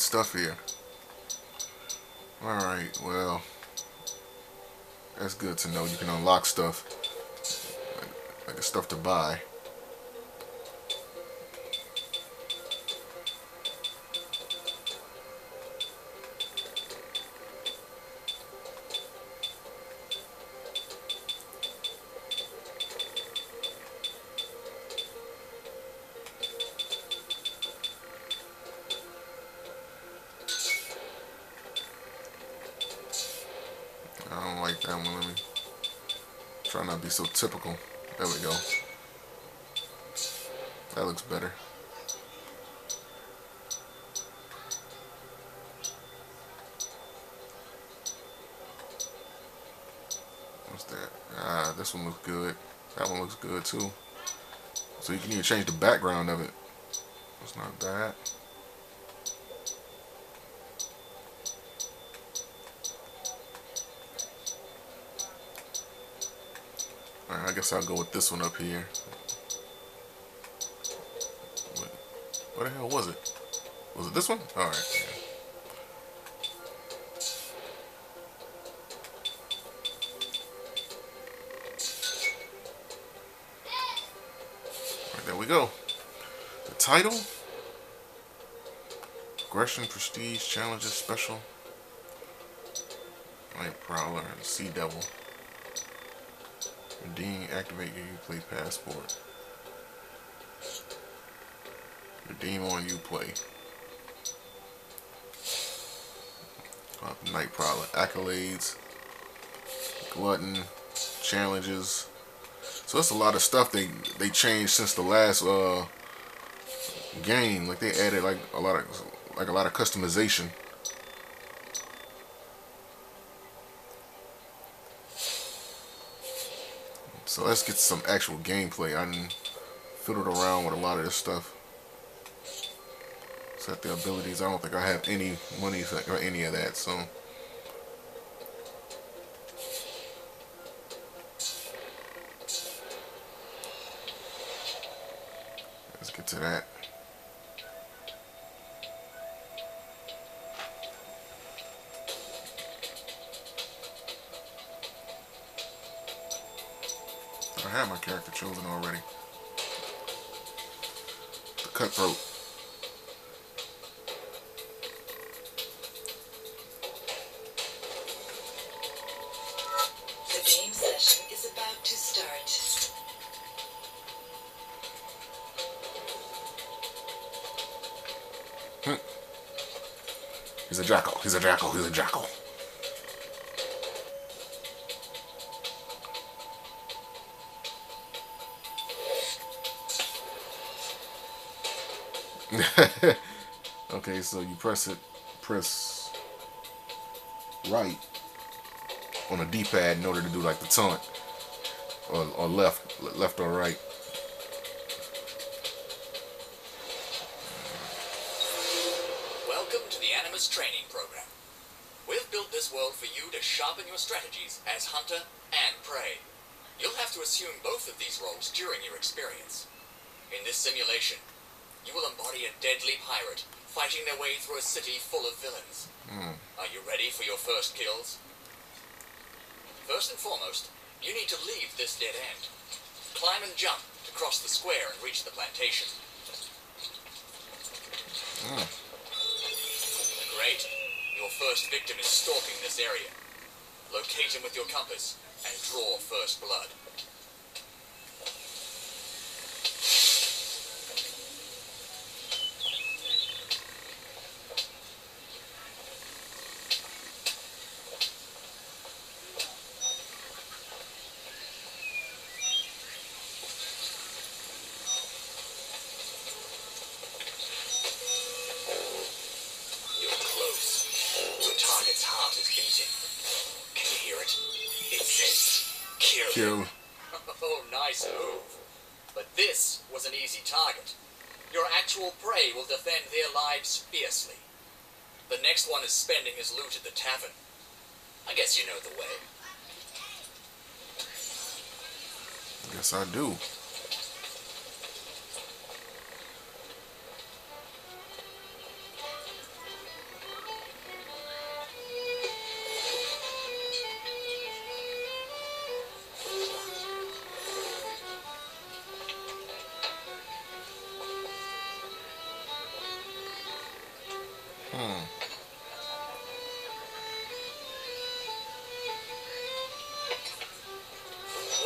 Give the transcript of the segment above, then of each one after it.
good stuff here. Alright, well, that's good to know. You can unlock stuff, like the stuff to buy. That one, let me try not to be so typical. There we go. That looks better. What's that? Ah, this one looks good. That one looks good too. So you can even change the background of it. That's not bad. I guess I'll go with this one up here. What the hell was it? Was it this one? Alright. Alright, there we go. The title? Progression, Prestige, Challenges, Special. Night Prowler, and Sea Devil. Redeem, activate your UPlay passport. Redeem on UPlay. Night Prowler. Accolades. Glutton. Challenges. So that's a lot of stuff they changed since the last game. Like they added like a lot of customization. So let's get some actual gameplay. I done fiddled around with a lot of this stuff. Set the abilities. I don't think I have any money or any of that, so. Let's get to that. I have my character chosen already. The cutthroat. The game session is about to start. He's a jackal. He's a jackal. He's a jackal. Okay, so you press right on the D-pad in order to do like the taunt, or left or right. Welcome to the Animus training program. We've built this world for you to sharpen your strategies as hunter and prey. You'll have to assume both of these roles during your experience. In this simulation, you will embody a deadly pirate, fighting their way through a city full of villains. Are you ready for your first kills? First and foremost, you need to leave this dead end. Climb and jump to cross the square and reach the plantation. Great. Your first victim is stalking this area. Locate him with your compass and draw first blood. Its heart is beating. Can you hear it? It says, kill. Oh, nice move. But this was an easy target. Your actual prey will defend their lives fiercely. The next one is spending his loot at the tavern. I guess you know the way. Yes, I do.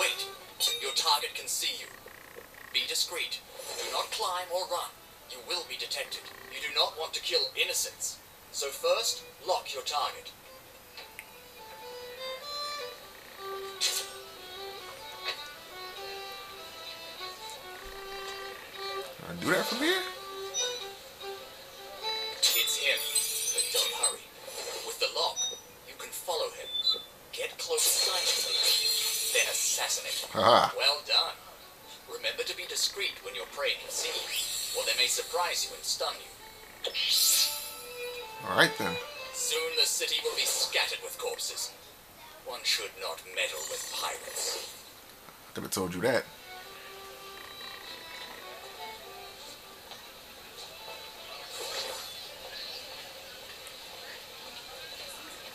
Wait. Your target can see you. Be discreet. Do not climb or run. You will be detected. You do not want to kill innocents. So first, lock your target. I do that from here? It's him, but don't hurry. With the lock, you can follow him. Get close silently, then assassinate him. Well done. Remember to be discreet when your prey can see you, or they may surprise you and stun you. Alright then. Soon the city will be scattered with corpses. One should not meddle with pirates. I could have told you that.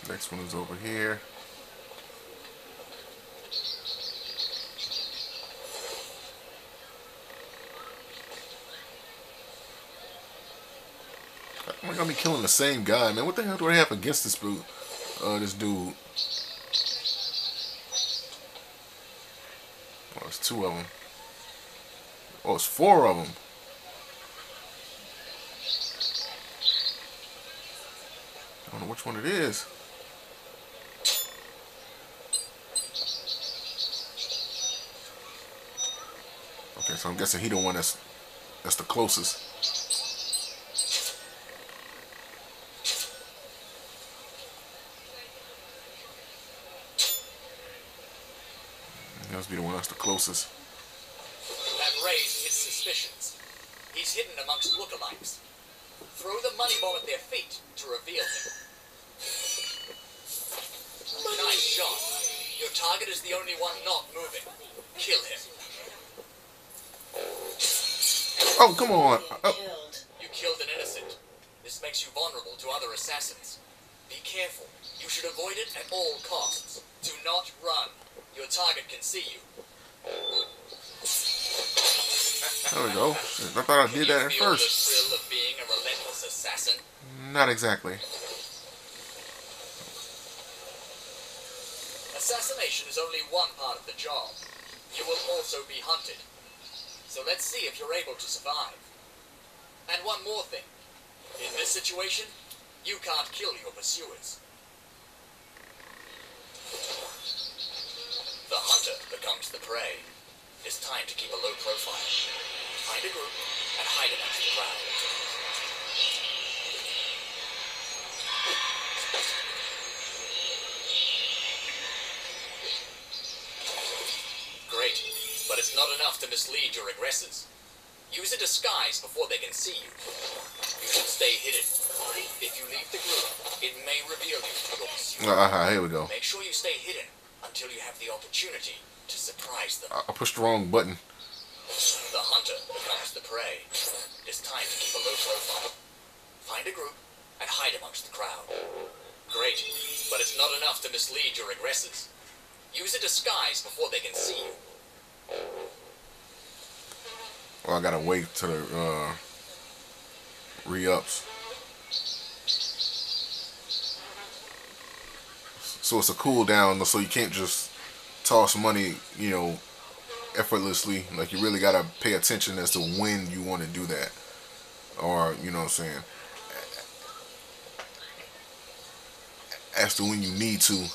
Next one is over here. We're gonna be killing the same guy, man. What the hell do I have against this dude? Oh, it's two of them. Oh, it's four of them. I don't know which one it is. Okay, so I'm guessing he the one that's the closest. Must be the one that's the closest. You have raised his suspicions. He's hidden amongst lookalikes. Throw the money ball at their feet to reveal him. Nice shot. Your target is the only one not moving. Kill him. Oh, come on. Oh. You killed an innocent. This makes you vulnerable to other assassins. Be careful. You should avoid it at all costs. Do not run. Your target can see you. There we go. I thought I did that at first. The thrill of being a relentless assassin? Not exactly. Assassination is only one part of the job. You will also be hunted. So let's see if you're able to survive. And one more thing. In this situation, you can't kill your pursuers. The hunter becomes the prey. It's time to keep a low profile. Find a group and hide amongst the crowd. Great, but it's not enough to mislead your aggressors. Use a disguise before they can see you. You should stay hidden. If you leave the group, it may reveal you to your pursuer. Here we go. Make sure you stay hidden until you have the opportunity to surprise them. I pushed the wrong button. The hunter becomes the prey. It's time to keep a low profile. Find a group and hide amongst the crowd. Great, but it's not enough to mislead your aggressors. Use a disguise before they can see you. Well, I gotta wait till the re-ups. So it's a cooldown, so you can't just toss money, you know, effortlessly. Like, you really gotta pay attention as to when you want to do that, or you know what I'm saying, as to when you need to.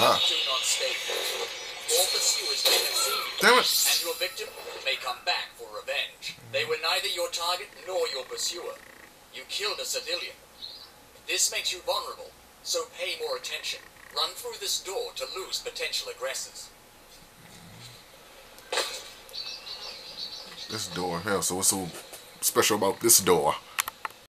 Do not stay put. All pursuers may have seen you, and your victim may come back for revenge. They were neither your target nor your pursuer. You killed a civilian. This makes you vulnerable, so pay more attention. Run through this door to lose potential aggressors. This door here. So what's so special about this door?